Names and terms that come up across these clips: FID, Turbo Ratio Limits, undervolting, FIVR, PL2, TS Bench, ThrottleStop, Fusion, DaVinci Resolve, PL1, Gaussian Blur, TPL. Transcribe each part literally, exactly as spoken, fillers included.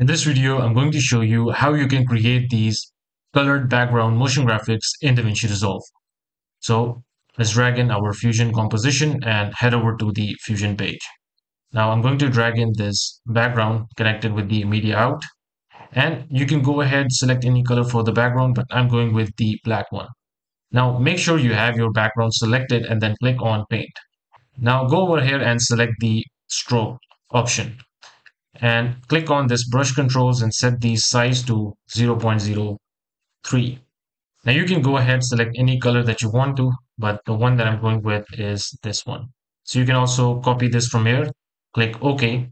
In this video, I'm going to show you how you can create these colored background motion graphics in DaVinci Resolve. So let's drag in our Fusion composition and head over to the Fusion page. Now I'm going to drag in this background connected with the media out, and you can go ahead, select any color for the background, but I'm going with the black one. Now make sure you have your background selected and then click on paint. Now go over here and select the stroke option and click on this brush controls and set the size to zero point zero three. Now you can go ahead, select any color that you want to, but the one that I'm going with is this one. So you can also copy this from here, click OK,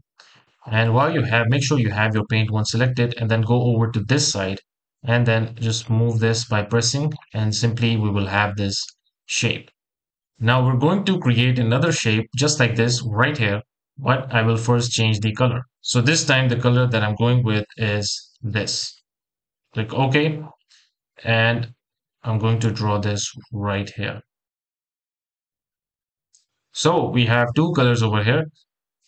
and while you have, make sure you have your paint one selected and then go over to this side and then just move this by pressing, and simply we will have this shape. Now we're going to create another shape just like this right here, but I will first change the color. So this time the color that I'm going with is this. Click OK, and I'm going to draw this right here. So we have two colors over here,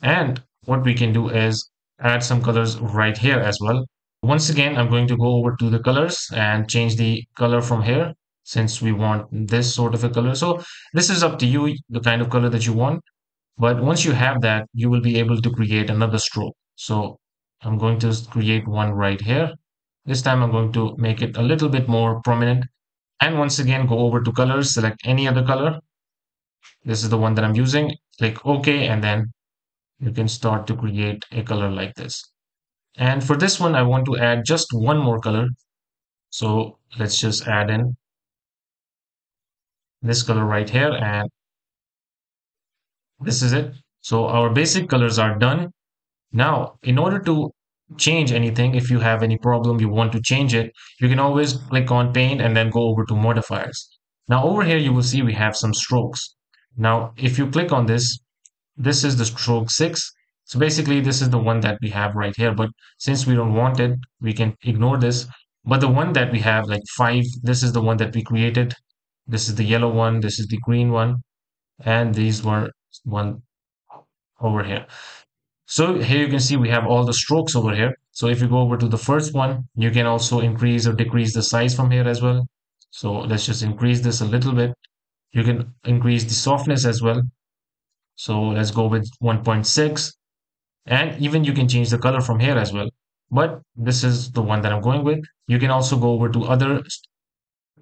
and what we can do is add some colors right here as well. Once again, I'm going to go over to the colors and change the color from here, since we want this sort of a color. So this is up to you, the kind of color that you want. But once you have that, you will be able to create another stroke. So I'm going to create one right here. This time I'm going to make it a little bit more prominent. And once again, go over to colors, select any other color. This is the one that I'm using. Click OK, and then you can start to create a color like this. And for this one, I want to add just one more color. So let's just add in this color right here, and this is it. So our basic colors are done. Now, in order to change anything, if you have any problem, you want to change it, you can always click on paint and then go over to modifiers. Now over here, you will see we have some strokes. Now, if you click on this, this is the stroke six. So basically, this is the one that we have right here. But since we don't want it, we can ignore this. But the one that we have, like five, this is the one that we created. This is the yellow one. This is the green one. And these were one over here. So here you can see we have all the strokes over here. So if you go over to the first one, you can also increase or decrease the size from here as well. So let's just increase this a little bit. You can increase the softness as well. So let's go with one point six, and even you can change the color from here as well. But this is the one that I'm going with. You can also go over to other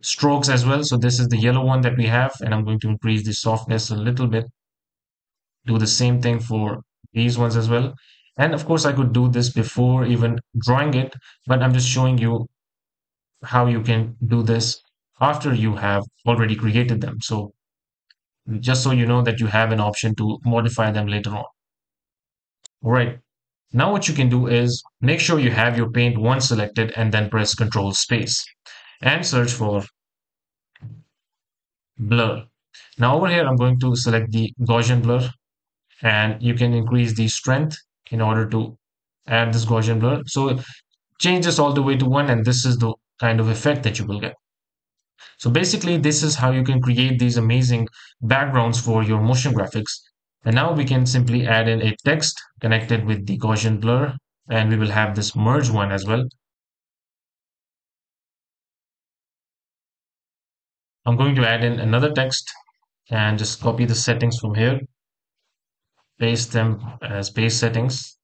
strokes as well. So this is the yellow one that we have, and I'm going to increase the softness a little bit. Do the same thing for these ones as well. And of course I could do this before even drawing it, but I'm just showing you how you can do this after you have already created them. So just so you know that you have an option to modify them later on. All right, now what you can do is make sure you have your paint one selected and then press Control Space and search for blur. Now over here I'm going to select the Gaussian blur, and you can increase the strength in order to add this Gaussian blur. So change this all the way to one, and this is the kind of effect that you will get. So basically this is how you can create these amazing backgrounds for your motion graphics. And now we can simply add in a text connected with the Gaussian blur, and we will have this merge one as well. I'm going to add in another text and just copy the settings from here. Paste them as base settings.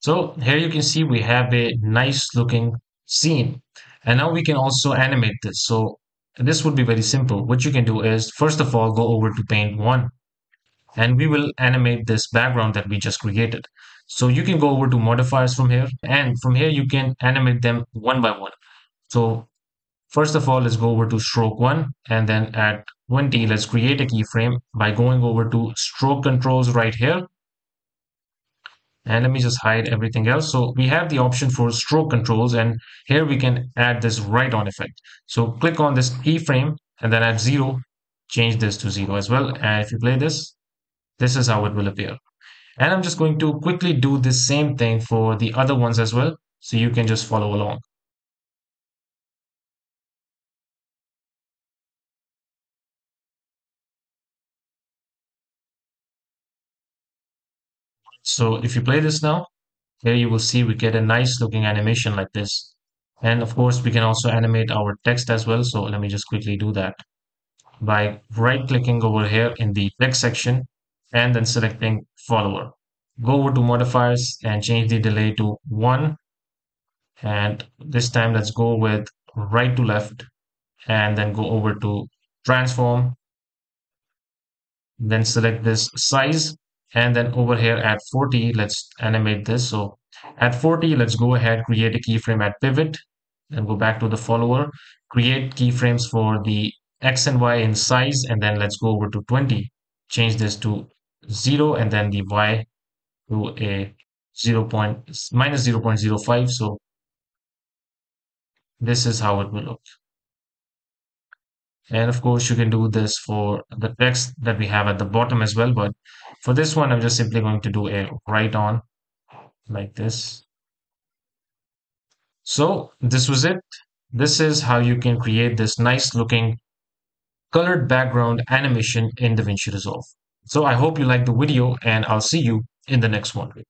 So here you can see we have a nice looking scene. And now we can also animate this. So this would be very simple. What you can do is, first of all, go over to Paint one. And we will animate this background that we just created. So you can go over to modifiers from here. And from here you can animate them one by one. So first of all, let's go over to stroke one, and then at twenty, let's create a keyframe by going over to stroke controls right here. And let me just hide everything else. So we have the option for stroke controls, and here we can add this right on effect. So click on this keyframe and then at zero, change this to zero as well. And if you play this, this is how it will appear. And I'm just going to quickly do the same thing for the other ones as well, so you can just follow along. So if you play this now, here you will see we get a nice looking animation like this. And of course, we can also animate our text as well. So let me just quickly do that by right clicking over here in the text section and then selecting follower. Go over to modifiers and change the delay to one. And this time let's go with right to left and then go over to transform. Then select this size and then over here at forty, let's animate this. So at forty, let's go ahead, create a keyframe at pivot and go back to the follower, create keyframes for the X and Y in size. And then let's go over to twenty, change this to zero and then the Y to a zero point minus zero point zero five. So this is how it will look. And of course, you can do this for the text that we have at the bottom as well. But for this one, I'm just simply going to do a right on like this. So this was it. This is how you can create this nice looking colored background animation in DaVinci Resolve. So I hope you liked the video and I'll see you in the next one.